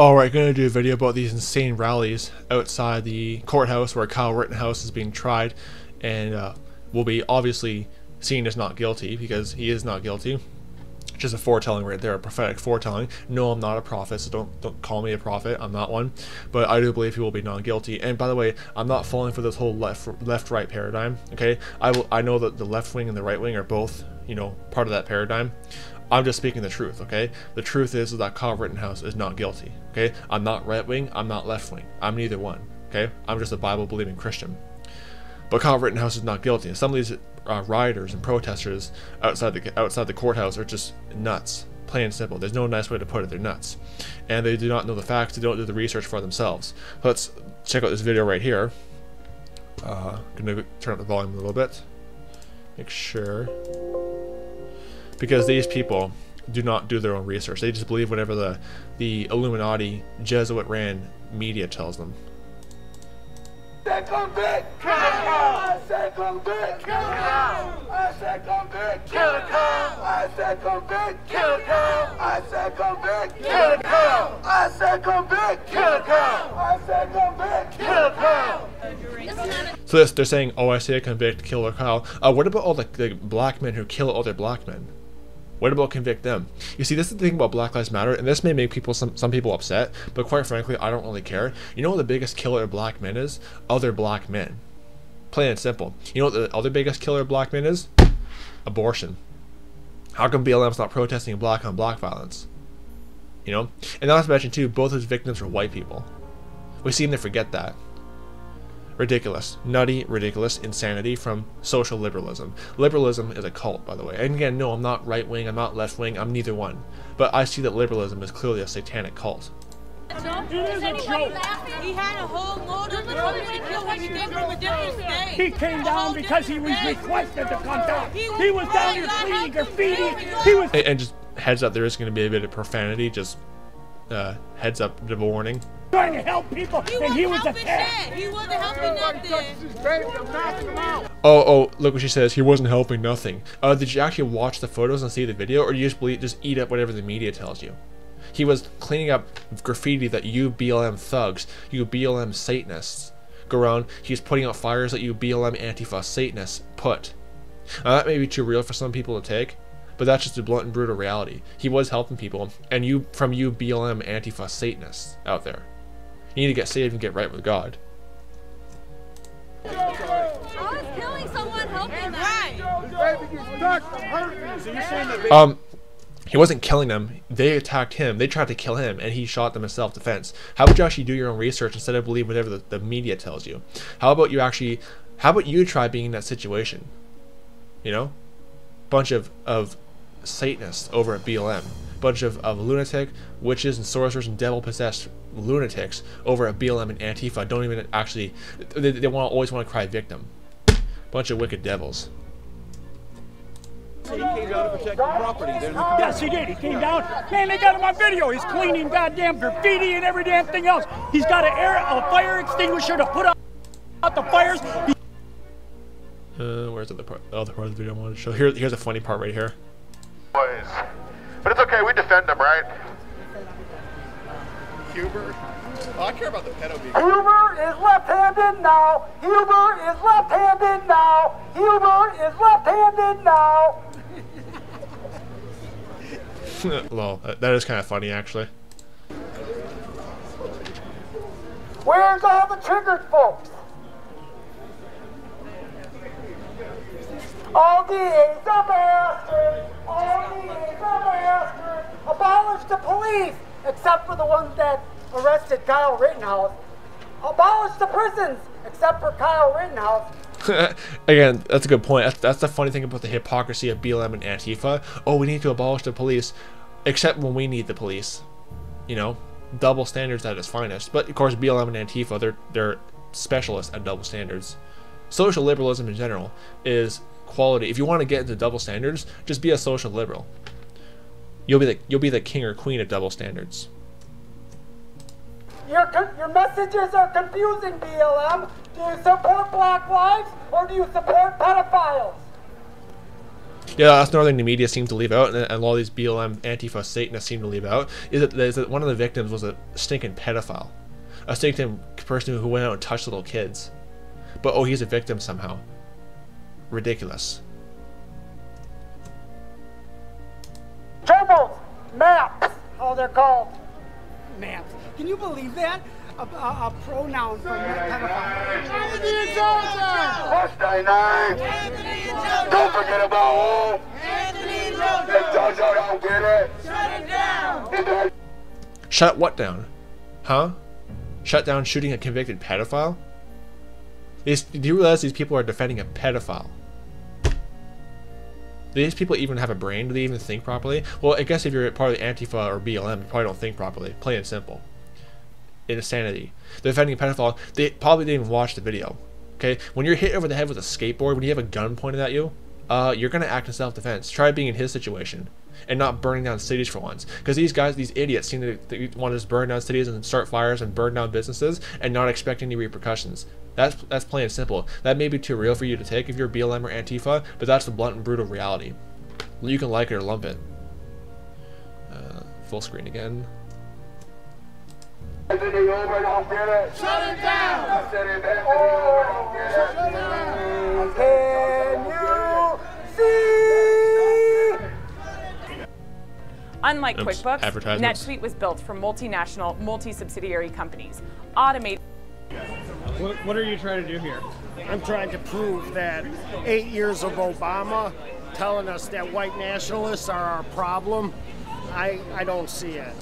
Oh, we're going to do a video about these insane rallies outside the courthouse where Kyle Rittenhouse is being tried, and will be obviously seen as not guilty because he is not guilty. Just a foretelling right there, a prophetic foretelling. No, I'm not a prophet, so don't call me a prophet. I'm not one, but I do believe he will be non-guilty. And by the way, I'm not falling for this whole left-right paradigm. Okay, I know that the left wing and the right wing are both, you know, part of that paradigm. I'm just speaking the truth, okay? The truth is that Kyle Rittenhouse is not guilty, okay? I'm not right-wing, I'm not left-wing. I'm neither one, okay? I'm just a Bible-believing Christian. But Kyle Rittenhouse is not guilty. And some of these rioters and protesters outside the courthouse are just nuts, plain and simple. There's no nice way to put it, they're nuts. And they do not know the facts, they don't do the research for themselves. Let's check out this video right here. Gonna turn up the volume a little bit. Make sure. Because these people do not do their own research. They just believe whatever the Illuminati, Jesuit ran media tells them. I said come back, kill the cow. I said come back, kill the cow. I said come back, kill the cow. I said come back, kill the cow. I said come back, kill the cow. I said come back, kill the cow. I said come back, kill the cow. So this, they're saying, oh, I say convict, kill the cow. What about all the black men who kill other black men? What about convict them? You see, this is the thing about Black Lives Matter, and this may make people some people upset, but quite frankly, I don't really care. You know what the biggest killer of black men is? Other black men. Plain and simple. You know what the other biggest killer of black men is? Abortion. How come BLM's not protesting black on black violence? You know? And not to mention too, both his victims were white people. We seem to forget that. Ridiculous, nutty, ridiculous insanity from social liberalism. Liberalism is a cult, by the way. And again, no, I'm not right-wing, I'm not left-wing, I'm neither one. But I see that liberalism is clearly a satanic cult. He came down because he was requested to come down. He was down here pleading graffiti. He was. And just heads up, there is going to be a bit of profanity. Just heads up, the warning. Trying to help people, and he was attacked. He wasn't helping nothing. Oh, look what she says. He wasn't helping nothing. Did you actually watch the photos and see the video, or do you just eat up whatever the media tells you? He was cleaning up graffiti that you BLM thugs, you BLM Satanists go around. He's putting out fires that you BLM Antifa Satanists put. Now, that may be too real for some people to take, but that's just a blunt and brutal reality. He was helping people, and you BLM Antifa Satanists out there. You need to get saved and get right with God. He wasn't killing them. They attacked him. They tried to kill him, and he shot them in self-defense. How would you actually do your own research instead of believe whatever the media tells you? How about you try being in that situation? You know, bunch of Satanists over at BLM. Bunch of lunatic witches and sorcerers and devil possessed lunatics over at BLM and Antifa. Don't even actually they always want to cry victim. Bunch of wicked devils. He came down to protect the property. Yes, he did. He came down. Man, they got him on video. He's cleaning goddamn graffiti and every damn thing else. He's got a fire extinguisher to put out the fires. Where's the other part? Oh, the part of the video I wanted to show. Here's a funny part right here. Boys. But it's okay, we defend them, right? Huber? Oh, I care about the pedo beacon. Huber is left-handed now! Huber is left-handed now! Huber is left-handed now! Lol, that is kind of funny, actually. Where's all the triggered folks? All the aides are bastards! All the aides are bastards! Abolish the police! Except for the ones that arrested Kyle Rittenhouse. Abolish the prisons! Except for Kyle Rittenhouse. Again, that's a good point. That's the funny thing about the hypocrisy of BLM and Antifa. Oh, we need to abolish the police. Except when we need the police. You know? Double standards at its finest. But of course, BLM and Antifa, they're specialists at double standards. Social liberalism in general is quality. If you want to get into double standards, just be a social liberal. You'll be the king or queen of double standards. Your messages are confusing, BLM. Do you support Black Lives or do you support pedophiles? Yeah, that's another thing the media seemed to leave out, and a lot of these BLM Antifa Satanists seem to leave out, is that one of the victims was a stinking pedophile. A stinking person who went out and touched little kids. But oh, he's a victim somehow. Ridiculous. Tribbles! Maps! Oh, they're called maps. Can you believe that? A pronoun for pedophile. Anthony Johnson! Watch thy name! Anthony Johnson! Don't forget about who? Anthony Johnson! If Jojo don't get it, shut it down! Shut what down? Huh? Shut down shooting a convicted pedophile? Do you realize these people are defending a pedophile? Do these people even have a brain? Do they even think properly? Well, I guess if you're part of the Antifa or BLM, you probably don't think properly. Plain and simple. Insanity. They're defending a pedophile. They probably didn't even watch the video. Okay? When you're hit over the head with a skateboard, when you have a gun pointed at you, you're going to act in self-defense. Try being in his situation and not burning down cities for once. Because these guys, these idiots, seem to want to just burn down cities and start fires and burn down businesses and not expect any repercussions. That's plain and simple. That may be too real for you to take if you're BLM or Antifa, but that's the blunt and brutal reality. You can like it or lump it. Full screen again. Anthony Huber don't get it. Shut it down! I said if Anthony Huber don't get it. Shut it down! Can you see? Unlike QuickBooks, NetSuite was built for multinational, multi-subsidiary companies. Automated. What are you trying to do here? I'm trying to prove that 8 years of Obama telling us that white nationalists are our problem, I don't see it.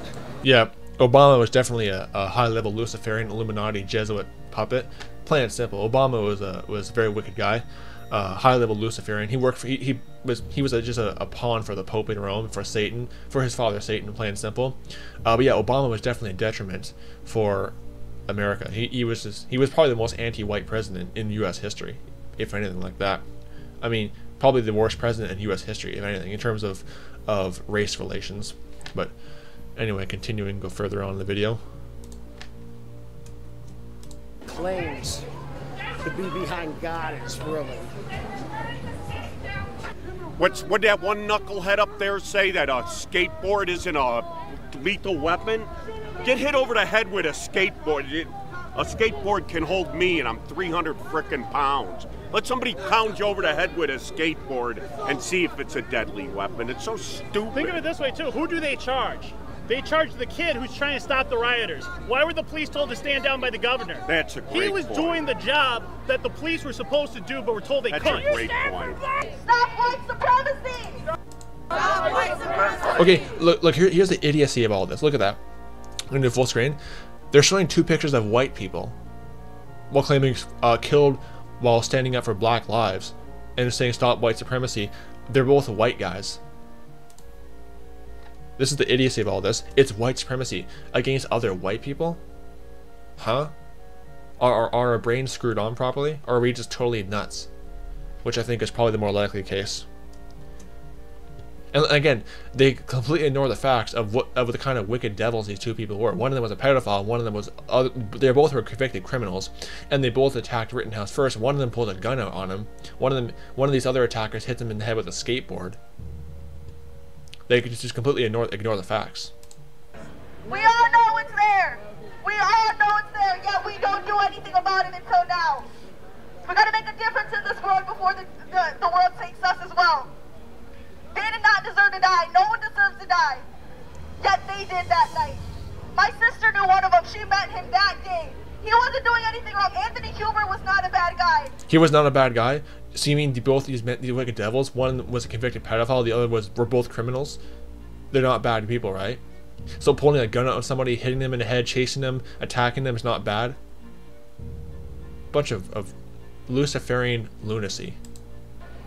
Yeah, Obama was definitely a high-level Luciferian, Illuminati, Jesuit puppet. Plain and simple, Obama was a very wicked guy, high-level Luciferian. He worked for he was just a pawn for the Pope in Rome, for Satan, for his father Satan. Plain and simple. But yeah, Obama was definitely a detriment for America. He was probably the most anti-white president in U.S. history, if anything like that. I mean, probably the worst president in U.S. history, if anything, in terms of race relations. But anyway, continuing, go further on in the video. Claims to be behind God is really. What did that one knucklehead up there say, that a skateboard isn't a lethal weapon? Get hit over the head with a skateboard. A skateboard can hold me, and I'm 300 frickin' pounds. Let somebody pound you over the head with a skateboard and see if it's a deadly weapon. It's so stupid. Think of it this way, too. Who do they charge? They charge the kid who's trying to stop the rioters. Why were the police told to stand down by the governor? That's a great point. He was doing the job that the police were supposed to do, but were told they couldn't. That's a great point. Stop white supremacy! Stop white supremacy! Okay, look here's the idiocy of all this. Look at that. I'm going to do full screen. They're showing two pictures of white people while claiming killed while standing up for black lives and saying stop white supremacy. They're both white guys. This is the idiocy of all this. It's white supremacy against other white people? Huh? Are our brains screwed on properly? Or are we just totally nuts? Which I think is probably the more likely case. And again, they completely ignore the facts of the kind of wicked devils these two people were. One of them was a pedophile. One of them was they both were convicted criminals, and they both attacked Rittenhouse first. One of them pulled a gun out on him. One of these other attackers hit them in the head with a skateboard. They could just completely ignore the facts. We all know it's there. We all know it's there. Yet we don't do anything about it until now. We got to make a difference in this world before the world takes us as well. They did not deserve to die. No one deserves to die. Yet they did that night. My sister knew one of them. She met him that day. He wasn't doing anything wrong. Anthony Huber was not a bad guy. He was not a bad guy? So you mean both these men, these wicked devils, one was a convicted pedophile, the other were both criminals? They're not bad people, right? So pulling a gun out on somebody, hitting them in the head, chasing them, attacking them is not bad? Bunch of Luciferian lunacy.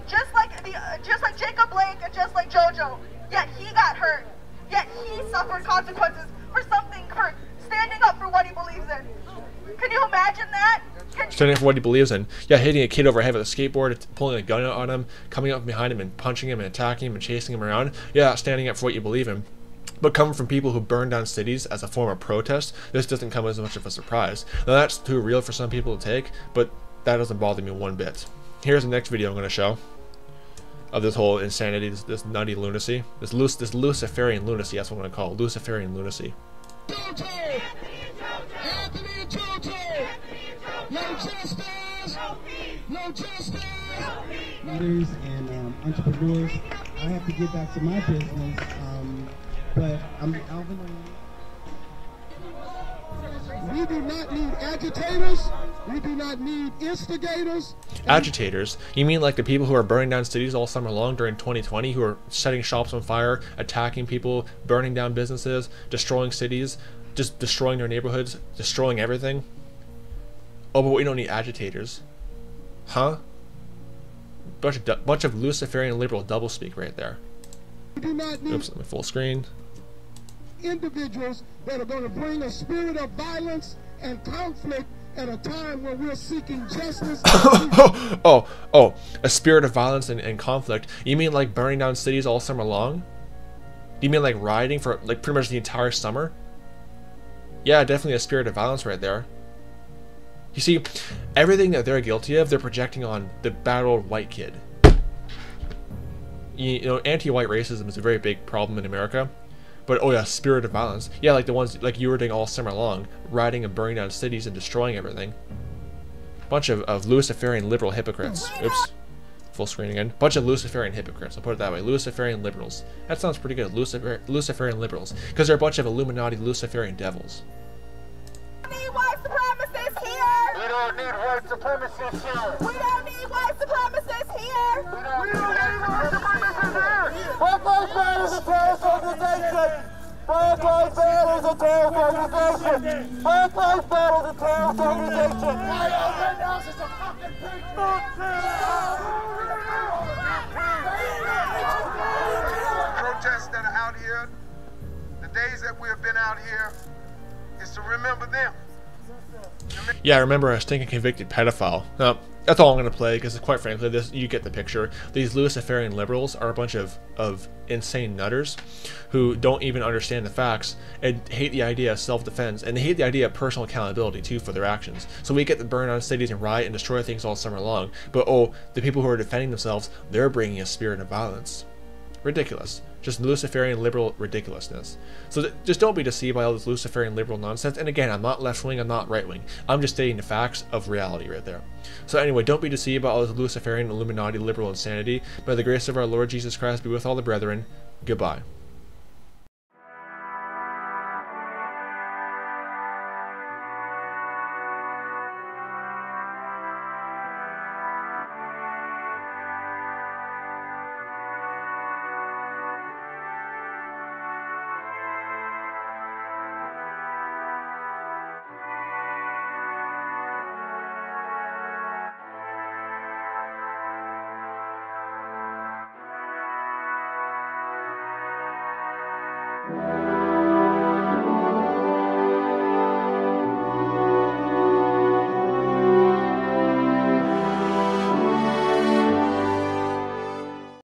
Just like Jacob Blake and just like Jojo, yet he got hurt, yet he suffered consequences for something, for standing up for what he believes in. Can you imagine that? Standing up for what he believes in. Yeah, hitting a kid over the head with a skateboard, pulling a gun out on him, coming up behind him and punching him and attacking him and chasing him around. Yeah, standing up for what you believe in. But coming from people who burn down cities as a form of protest, this doesn't come as much of a surprise. Now that's too real for some people to take, but that doesn't bother me one bit. Here's the next video I'm going to show. of this whole insanity, this nutty lunacy, this Luciferian lunacy. That's what I'm gonna call it, Luciferian lunacy. Leaders and entrepreneurs, I have to get back to my business, but I'm Alvin. We do not need agitators. We do not need instigators. Agitators? You mean like the people who are burning down cities all summer long during 2020, who are setting shops on fire, attacking people, burning down businesses, destroying cities, just destroying their neighborhoods, destroying everything? Oh, but we don't need agitators. Huh? Bunch of Luciferian liberal doublespeak right there. We do not need. Oops, let me full screen. Individuals that are going to bring a spirit of violence and conflict at a time when we're seeking justice. Oh, a spirit of violence and conflict. You mean like burning down cities all summer long? You mean like rioting for like pretty much the entire summer? Yeah, definitely a spirit of violence right there. You see, everything that they're guilty of, they're projecting on the battered white kid. You know, anti-white racism is a very big problem in America. But oh yeah, spirit of violence. Yeah, like the ones like you were doing all summer long, rioting and burning down cities and destroying everything. Bunch of Luciferian liberal hypocrites. Oops. Full screen again. Bunch of Luciferian hypocrites. I'll put it that way. Luciferian liberals. That sounds pretty good. Luciferian liberals. Because they're a bunch of Illuminati Luciferian devils. We don't need white supremacists here. We don't need white supremacists here. We don't need white supremacists here. We don't need white supremacists here. Black Lives Matter is a terrorist organization. Black Lives Matter is a terrorist organization. Black Lives Matter is a terrorist organization. Kyle Rittenhouse is a fucking patriot. Protests that are out here, the days that we have been out here, is to remember them. Yeah, I remember a stinking convicted pedophile. Now, that's all I'm going to play because, quite frankly, this, you get the picture. These Luciferian liberals are a bunch of insane nutters who don't even understand the facts and hate the idea of self-defense, and they hate the idea of personal accountability, too, for their actions. So we get to burn down cities and riot and destroy things all summer long, but oh, the people who are defending themselves, they're bringing a spirit of violence. Ridiculous. Just Luciferian liberal ridiculousness. So just don't be deceived by all this Luciferian liberal nonsense. And again, I'm not left wing, I'm not right wing. I'm just stating the facts of reality right there. So anyway, don't be deceived by all this Luciferian Illuminati liberal insanity. By the grace of our Lord Jesus Christ be with all the brethren. Goodbye.